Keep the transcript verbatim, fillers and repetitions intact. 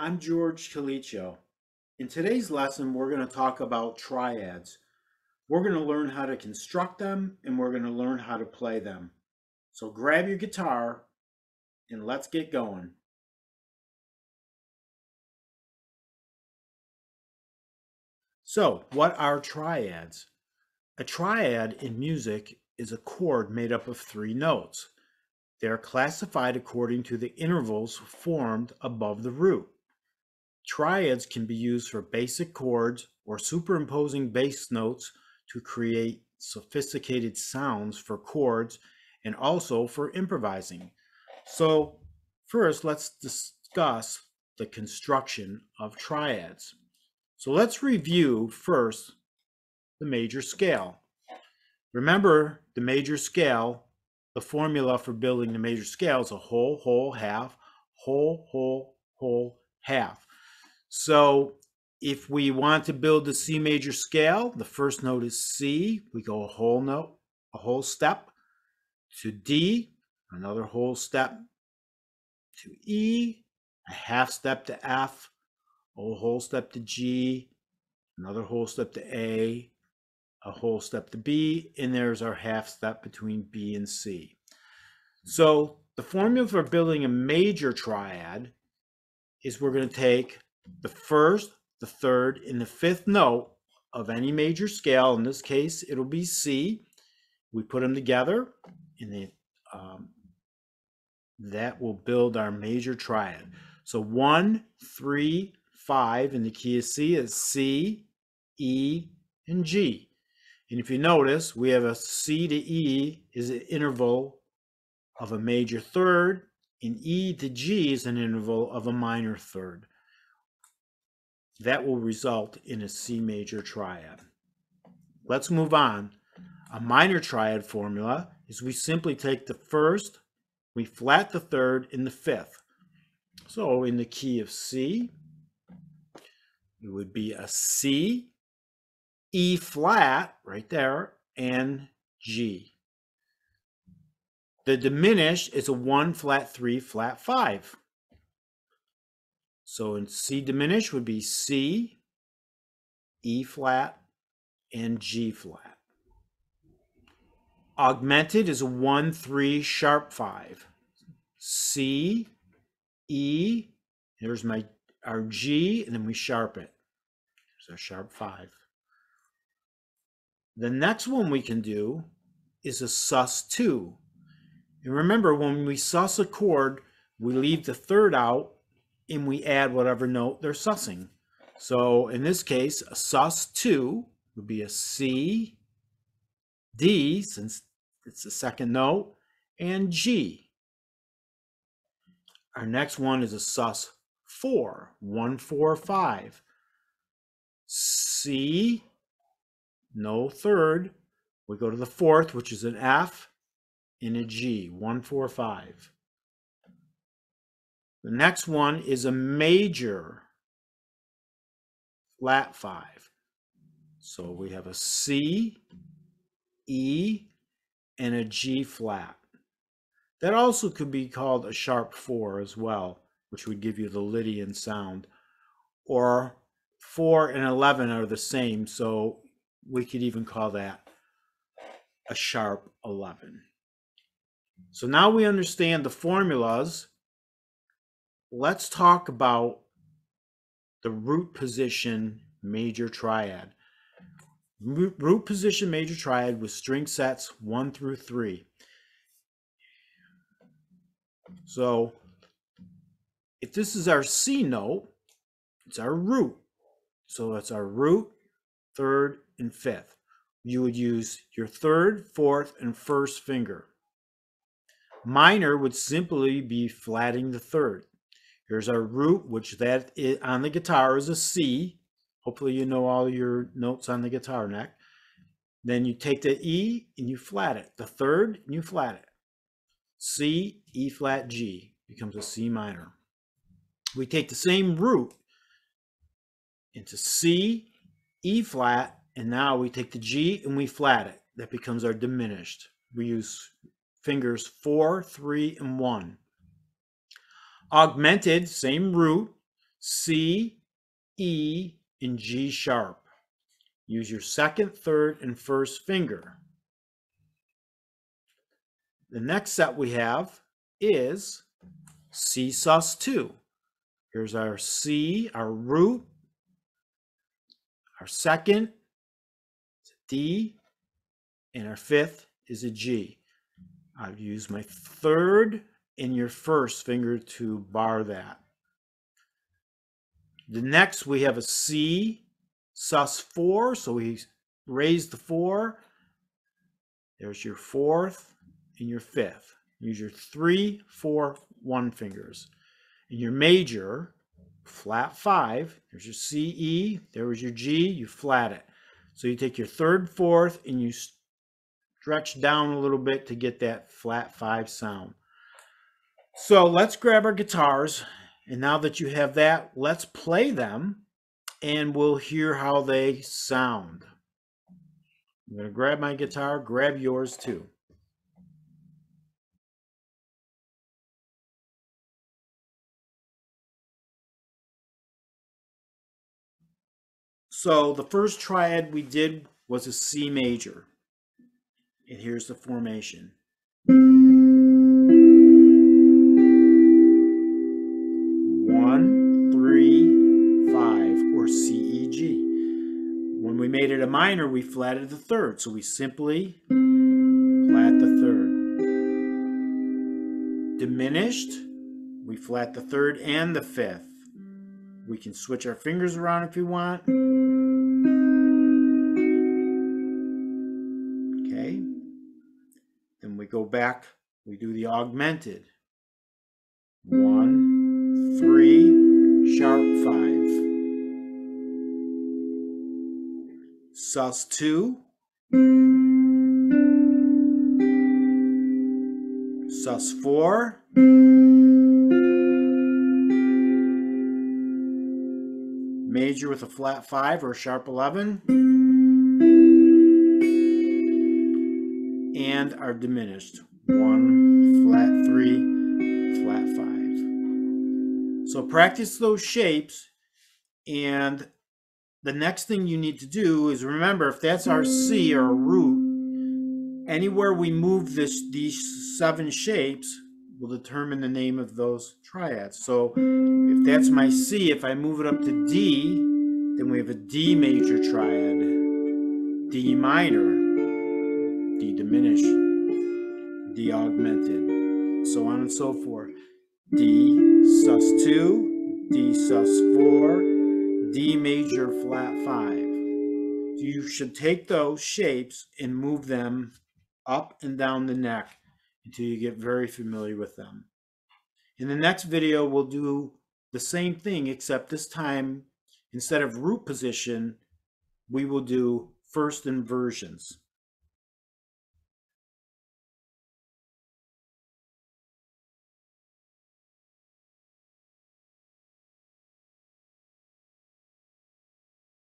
I'm George Collichio. In today's lesson, we're going to talk about triads. We're going to learn how to construct them, and we're going to learn how to play them. So grab your guitar, and let's get going. So, what are triads? A triad in music is a chord made up of three notes. They are classified according to the intervals formed above the root. Triads can be used for basic chords or superimposing bass notes to create sophisticated sounds for chords and also for improvising. So first, let's discuss the construction of triads. So let's review first the major scale. Remember the major scale, the formula for building the major scale is a whole, whole, half, whole, whole, whole, half. So if we want to build the C major scale, the first note is C. We go a whole note, a whole step to D, another whole step to E, a half step to F, a whole step to G, another whole step to A, a whole step to B, and there's our half step between B and C. So the formula for building a major triad is we're going to take the first, the third, and the fifth note of any major scale. In this case, it'll be C. We put them together, and they, um, that will build our major triad. So one, three, five, in the key of C is C, E, and G. And if you notice, we have a C to E is an interval of a major third, and E to G is an interval of a minor third. That will result in a C major triad. Let's move on. A minor triad formula is we simply take the first, we flat the third, and the fifth. So in the key of C, it would be a C, E flat right there, and G. The diminished is a one, flat three, flat five. So in C diminished would be C, E flat, and G flat. Augmented is a one, three, sharp five. C, E, there's my our G, and then we sharp it. There's our sharp five. The next one we can do is a sus two. And remember, when we sus a chord, we leave the third out and we add whatever note they're sussing. So in this case, a sus two would be a C, D, since it's the second note, and G. Our next one is a sus four, one, four, five. C, no third. We go to the fourth, which is an F, and a G, one, four, five. The next one is a major flat five. So we have a C, E, and a G flat. That also could be called a sharp four as well, which would give you the Lydian sound. Or four and eleven are the same, so we could even call that a sharp eleven. So now we understand the formulas. Let's talk about the root position major triad. Root position major triad with string sets one through three. So if this is our C note, it's our root. So it's our root, third, and fifth. You would use your third, fourth, and first finger. Minor would simply be flatting the third. Here's our root, which that is, on the guitar is a C. Hopefully you know all your notes on the guitar neck. Then you take the E and you flat it. The third, and you flat it. C, E flat, G becomes a C minor. We take the same root into C, E flat, and now we take the G and we flat it. That becomes our diminished. We use fingers four, three, and one. Augmented, same root, C, E, and G sharp. Use your second, third, and first finger. The next set we have is C sus two. Here's our C, our root, our second, D, and our fifth is a G. I've used my third and your first finger to bar that. The next we have a C sus four, so we raise the four. There's your fourth and your fifth. Use your three, four, one fingers. In your major, flat five, there's your C, E, there was your G, you flat it. So you take your third, fourth, and you stretch down a little bit to get that flat five sound. So let's grab our guitars, and now that you have that, let's play them and we'll hear how they sound. I'm going to grab my guitar, grab yours too. So the first triad we did was a C major, and here's the formation. One, three, five, or C, E, G. When we made it a minor, we flatted the third, so we simply flat the third. Diminished, we flat the third and the fifth. We can switch our fingers around if you want. Okay. Then we go back, we do the augmented. One, three, sharp five. Sus two. Sus four. Major with a flat five or a sharp eleven, and our diminished one, flat three, flat five. So practice those shapes, and the next thing you need to do is remember, if that's our C or root, anywhere we move this these seven shapes will determine the name of those triads. So if that's my C, if I move it up to D, then we have a D major triad, D minor, D diminished, D augmented, so on and so forth. D sus two, D sus four, D major flat five. So you should take those shapes and move them up and down the neck until you get very familiar with them. In the next video, we'll do the same thing, except this time, instead of root position, we will do first inversions.